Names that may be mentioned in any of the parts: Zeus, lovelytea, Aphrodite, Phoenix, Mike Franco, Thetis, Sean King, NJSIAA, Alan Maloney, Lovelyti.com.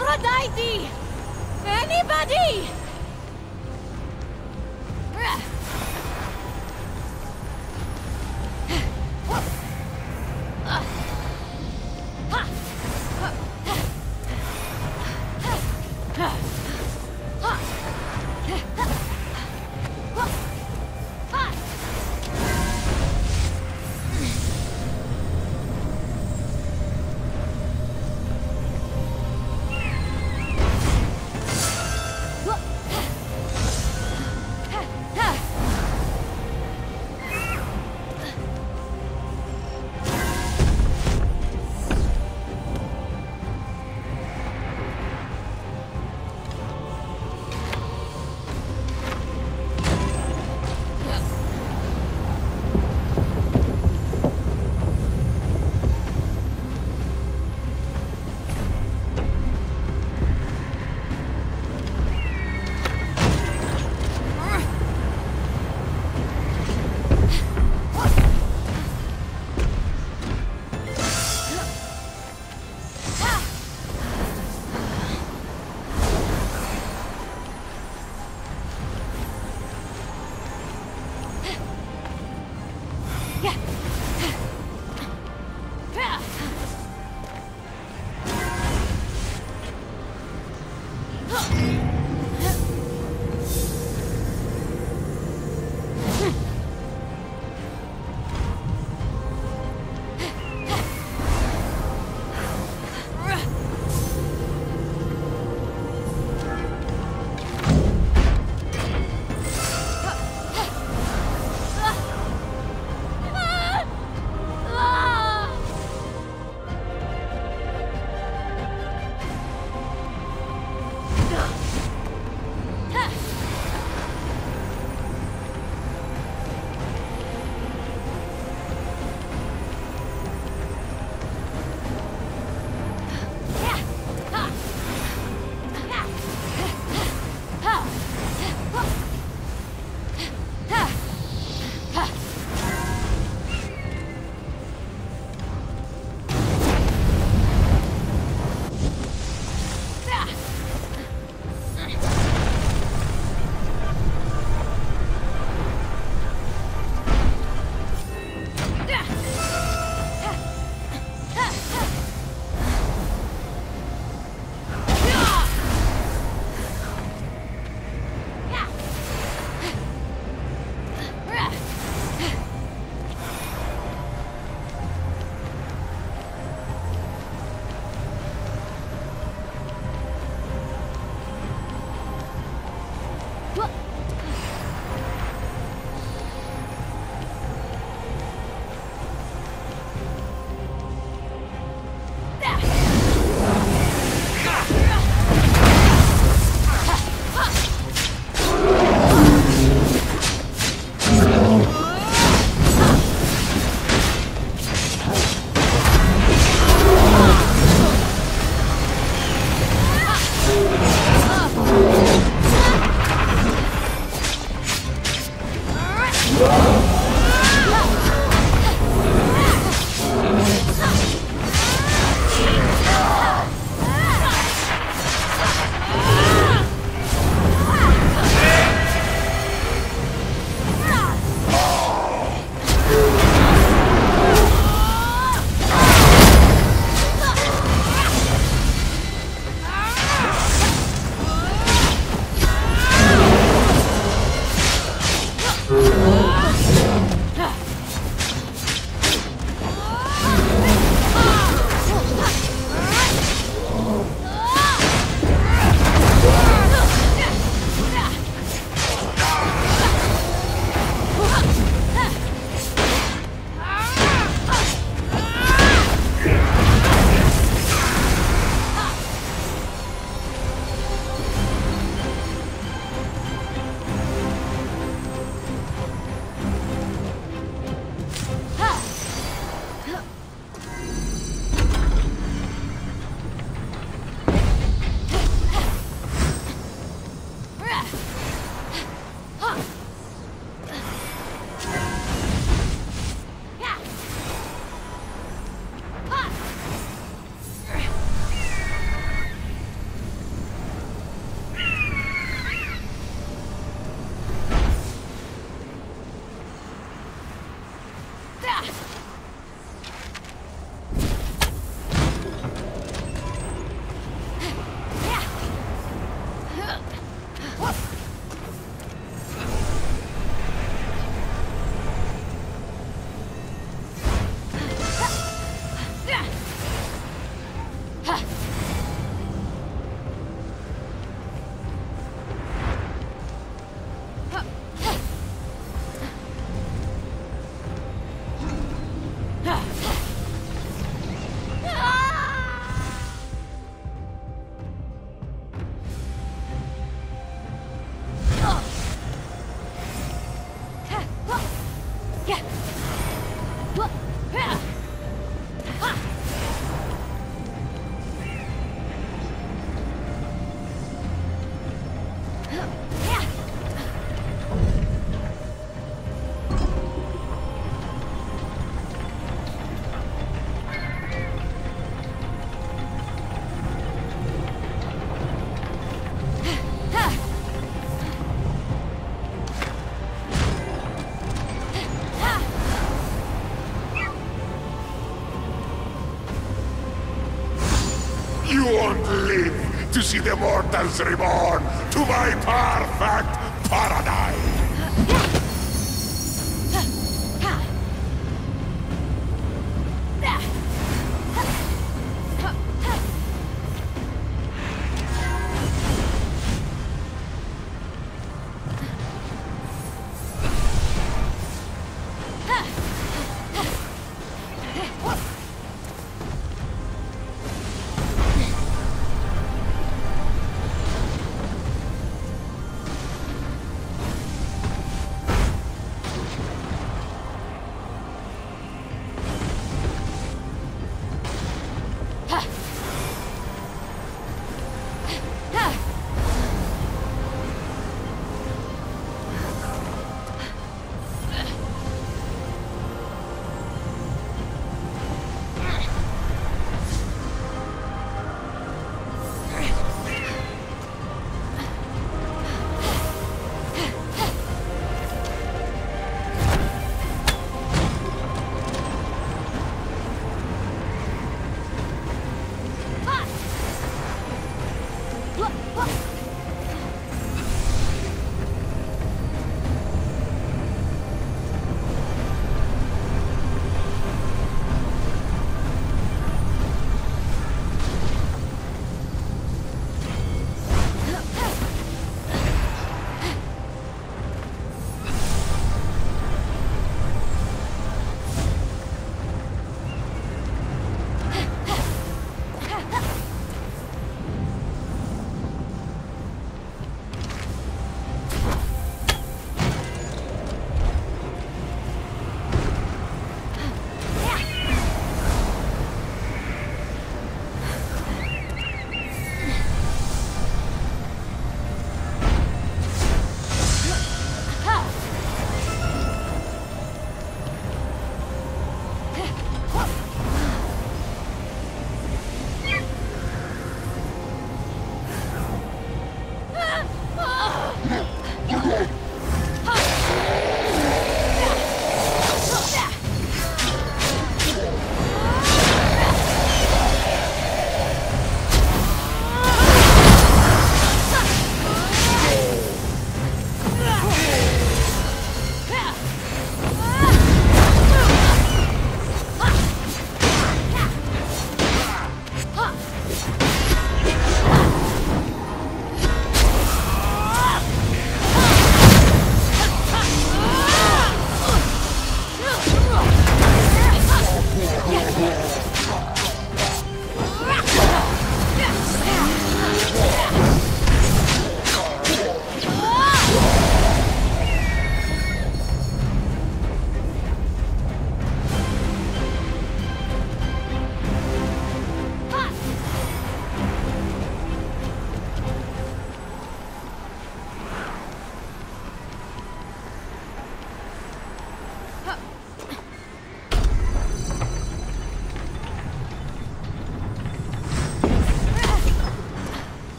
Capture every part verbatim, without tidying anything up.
Aphrodite! Anybody! To see the mortals reborn to my perfect paradise!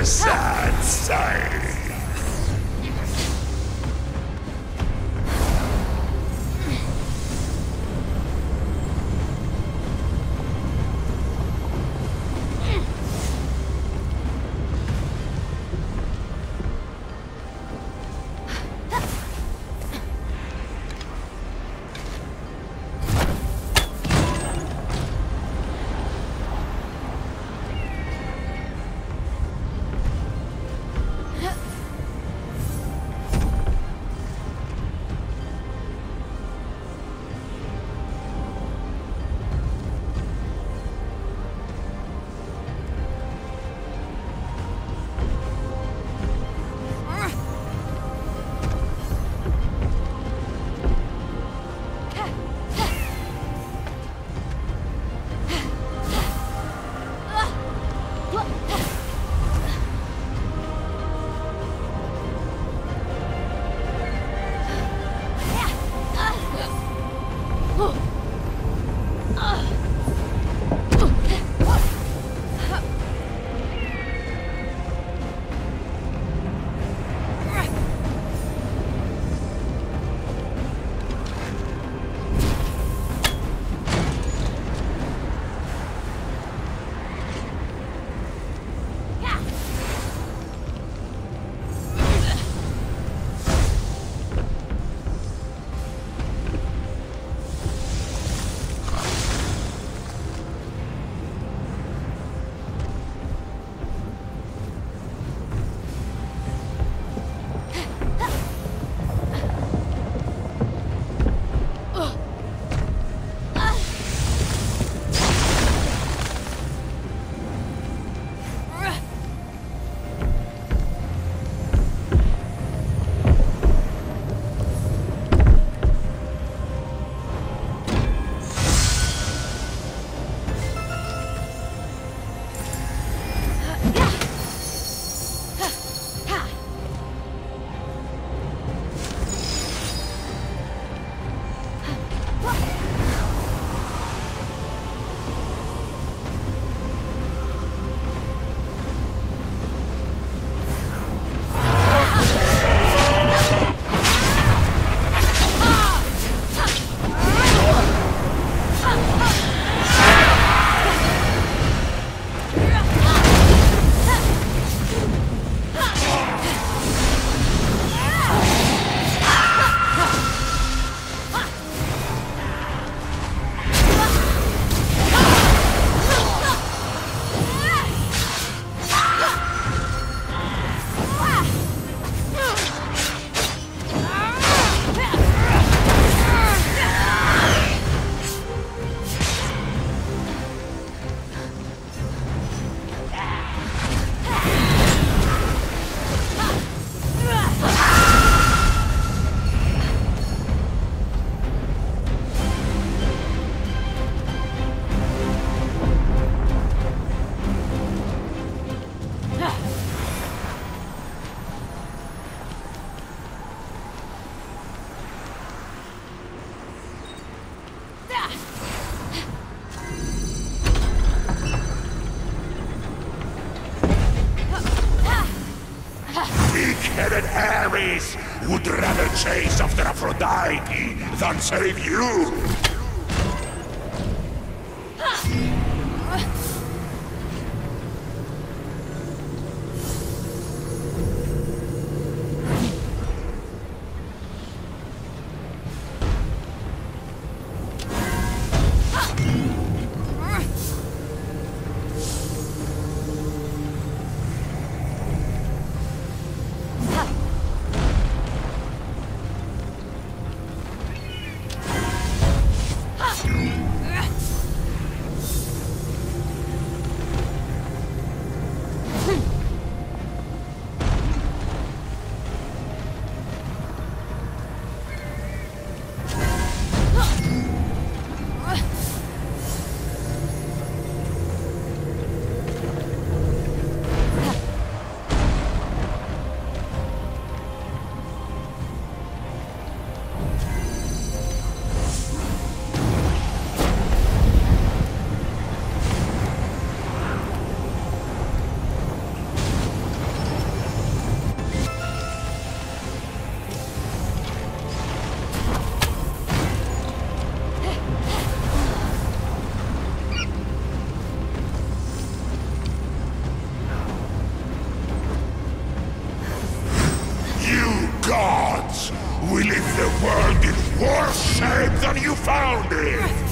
the sad side. Would rather chase after Aphrodite than save you! Worse shape than you found it!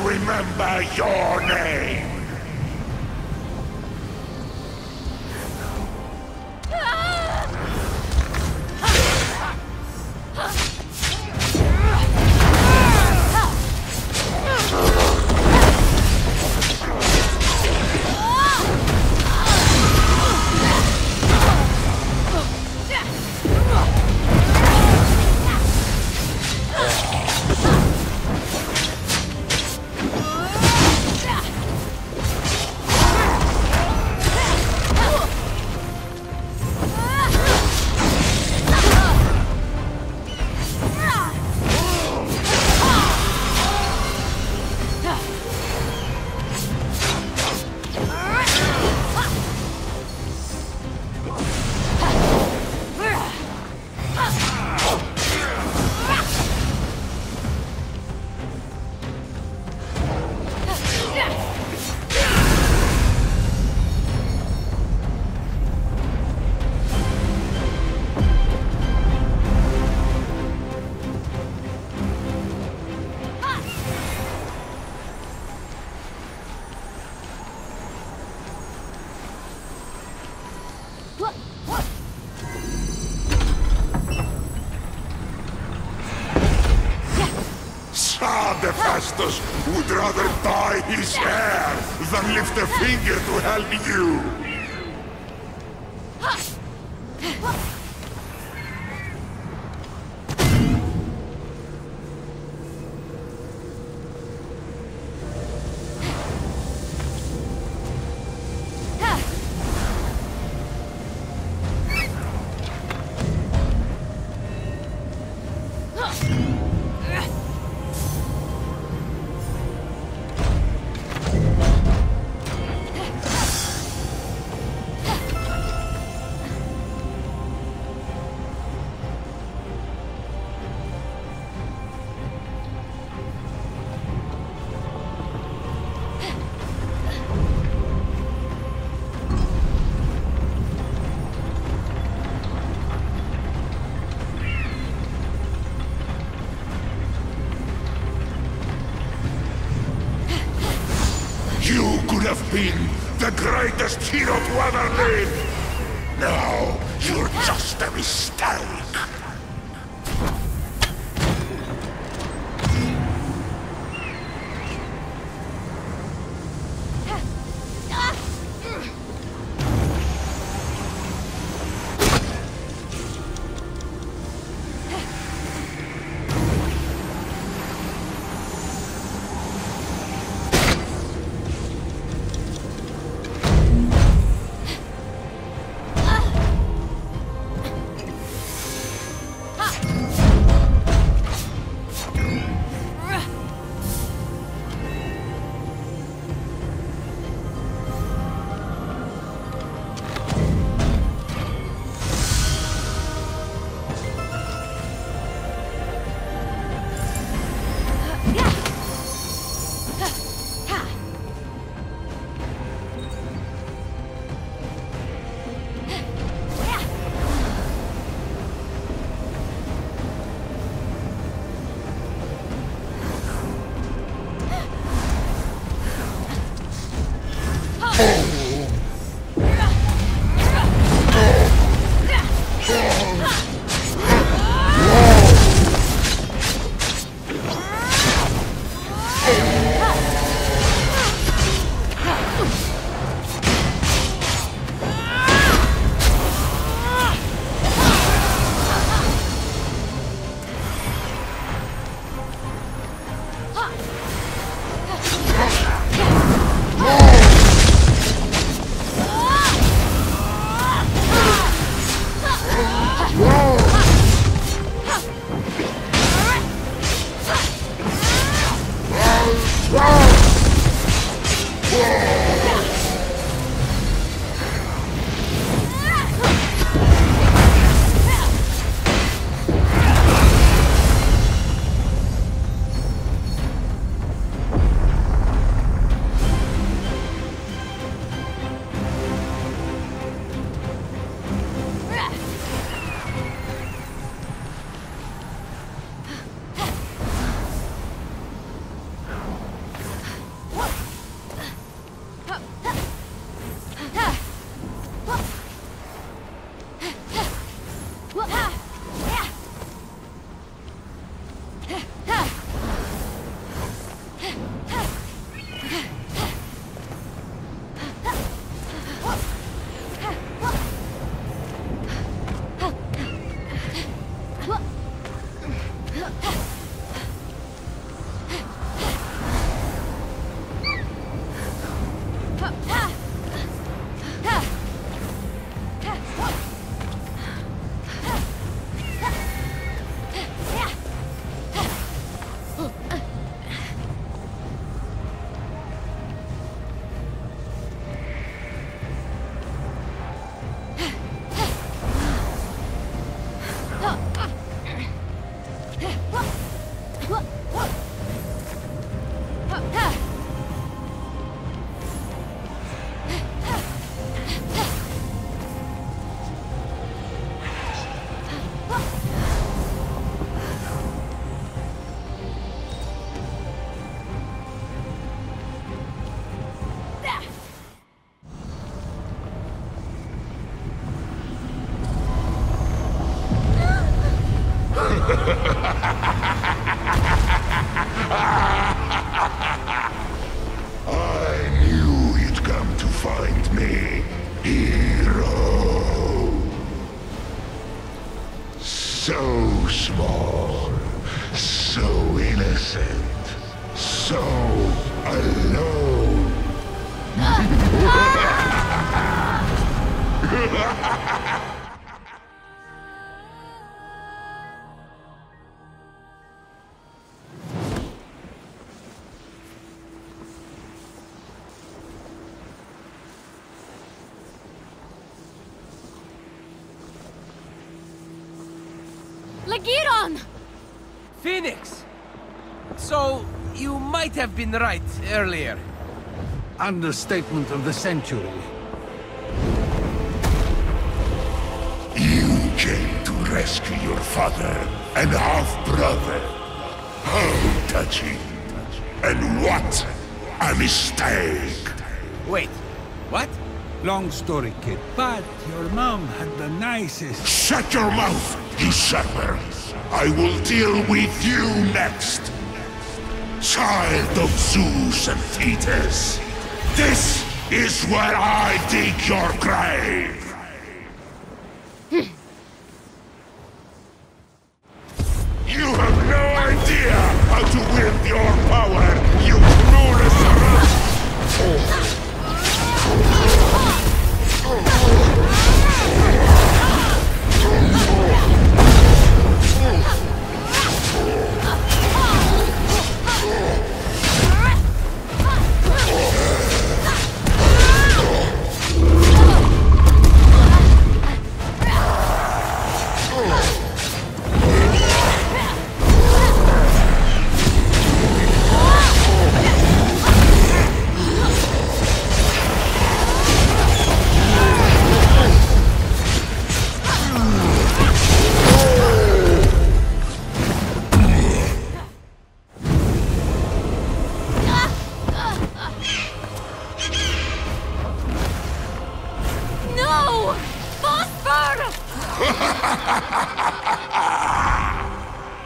Remember your name! Festus would rather dye his hair than lift a finger to help you! could have been the greatest hero to ever live. Now, you're just a mistake. Phoenix! So, you might have been right earlier. Understatement of the century. You came to rescue your father and half-brother. How touching. And what a mistake! Wait, what? Long story, kid, but your mom had the nicest... Shut your mouth, you shepherd! I will deal with you next! Child of Zeus and Thetis, this is where I dig your grave! You have no idea how to wield your power, you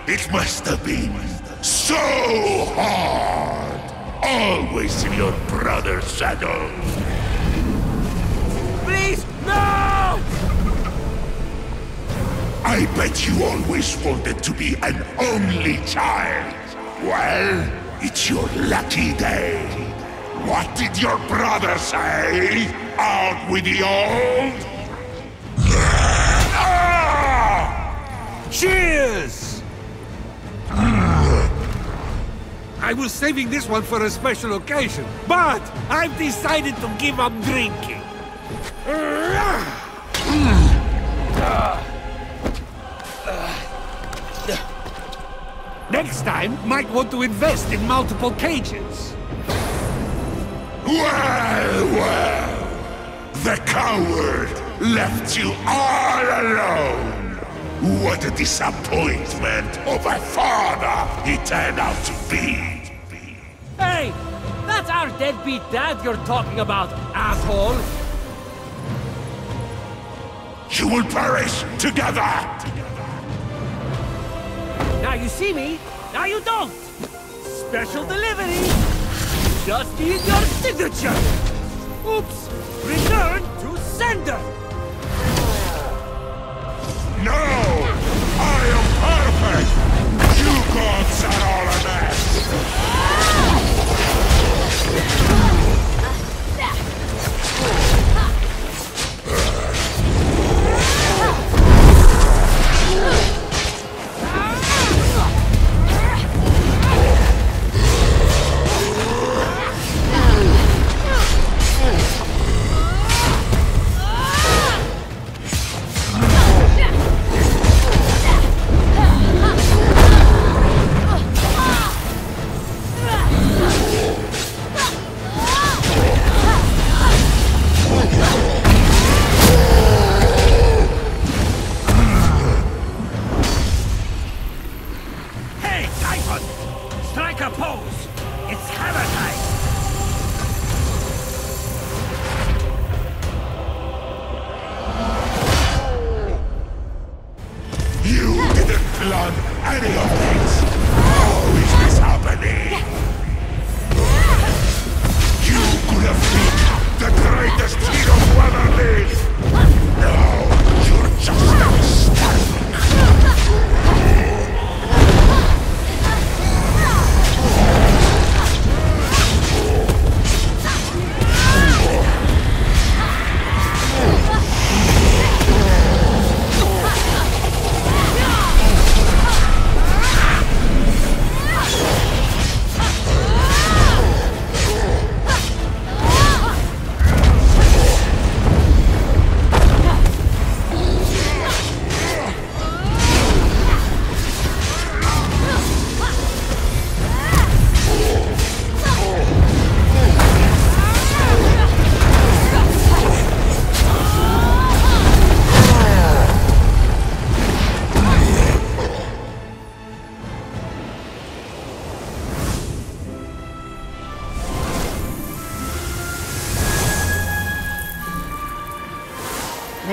It must have been so hard, always in your brother's shadow. Please, no! I bet you always wanted to be an only child. Well, it's your lucky day. What did your brother say? Out with the old? Cheers! I was saving this one for a special occasion, but I've decided to give up drinking. Next time, might want to invest in multiple cages. Well, well, the coward left you all alone. What a disappointment of a father he turned out to be! Hey! That's our deadbeat dad you're talking about, asshole! You will perish together! Now you see me, now you don't! Special delivery! Just need your signature! Oops! Return to sender! No! I am perfect! You gods are all a mess! Ah!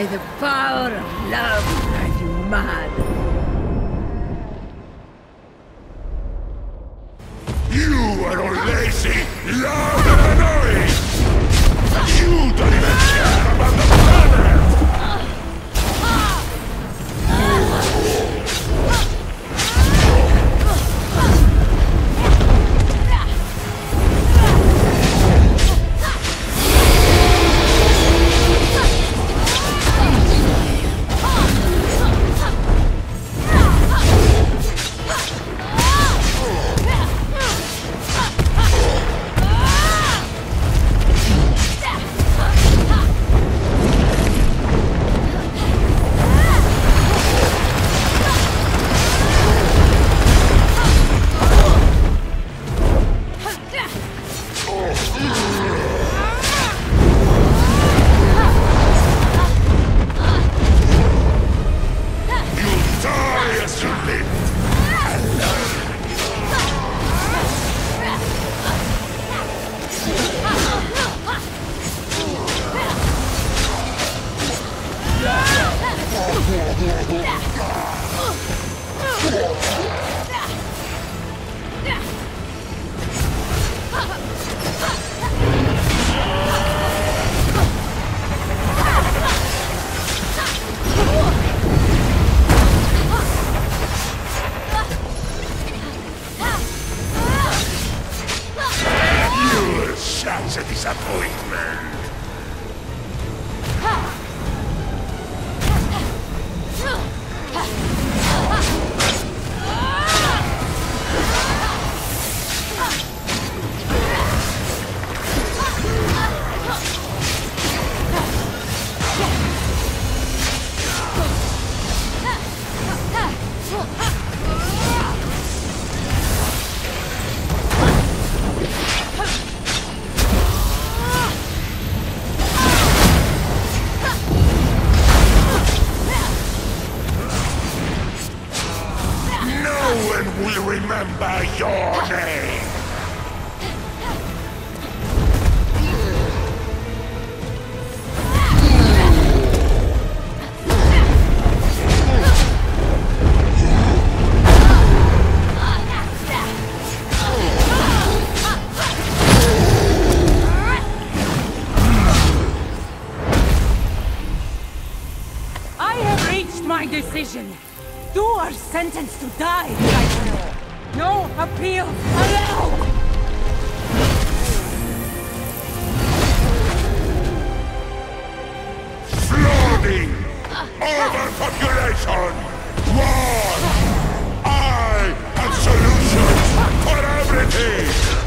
May the power of love drive you mad. You are a lazy, loud and annoying! You don't even care about the planet! You are sentenced to die, right now. No appeal allowed! Flooding! Overpopulation! War! I have solutions for everything!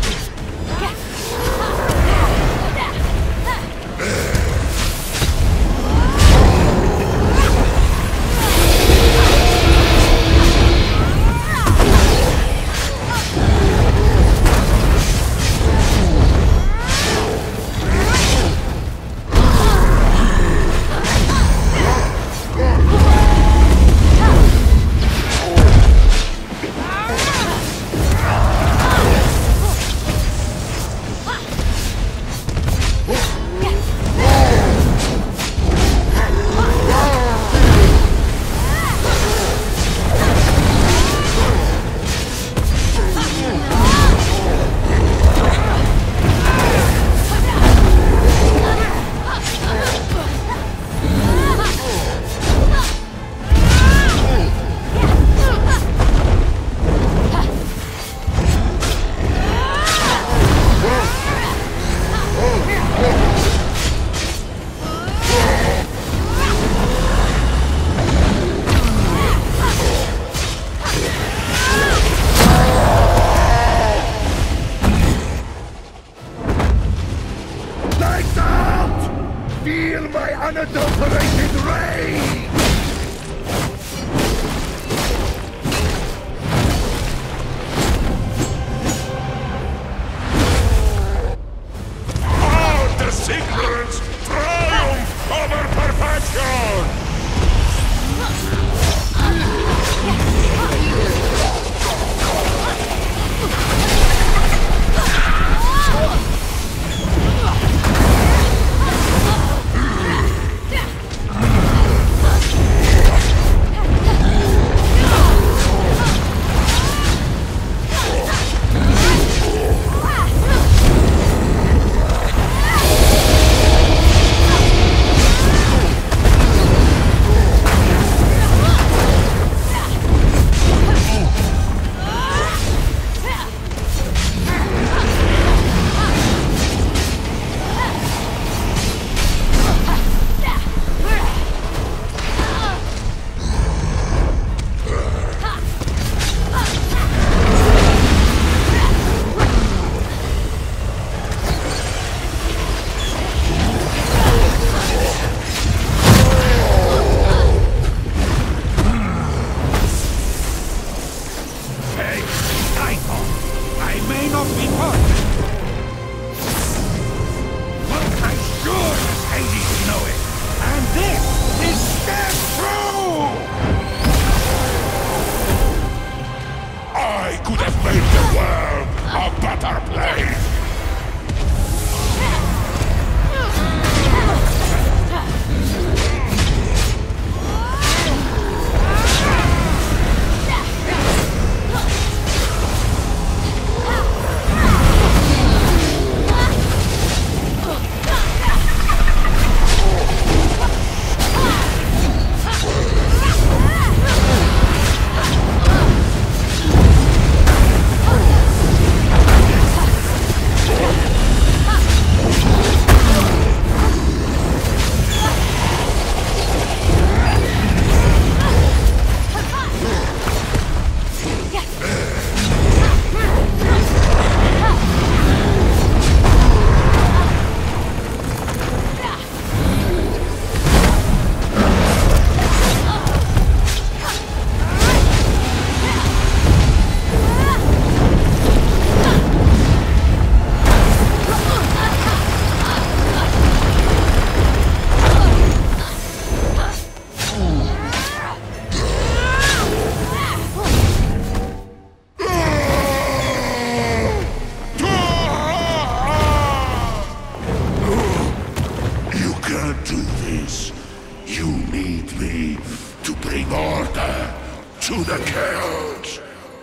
the cage!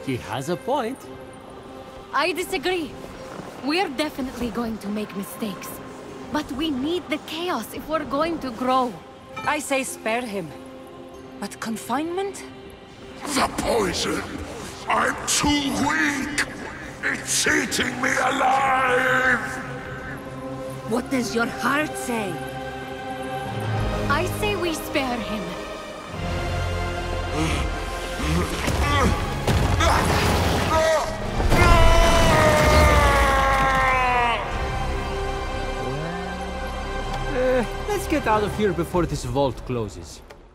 He has a point. I disagree. We're definitely going to make mistakes. But we need the chaos if we're going to grow. I say spare him. But confinement? The poison! I'm too weak! It's eating me alive! What does your heart say? I say we spare him. Uh, let's get out of here before this vault closes.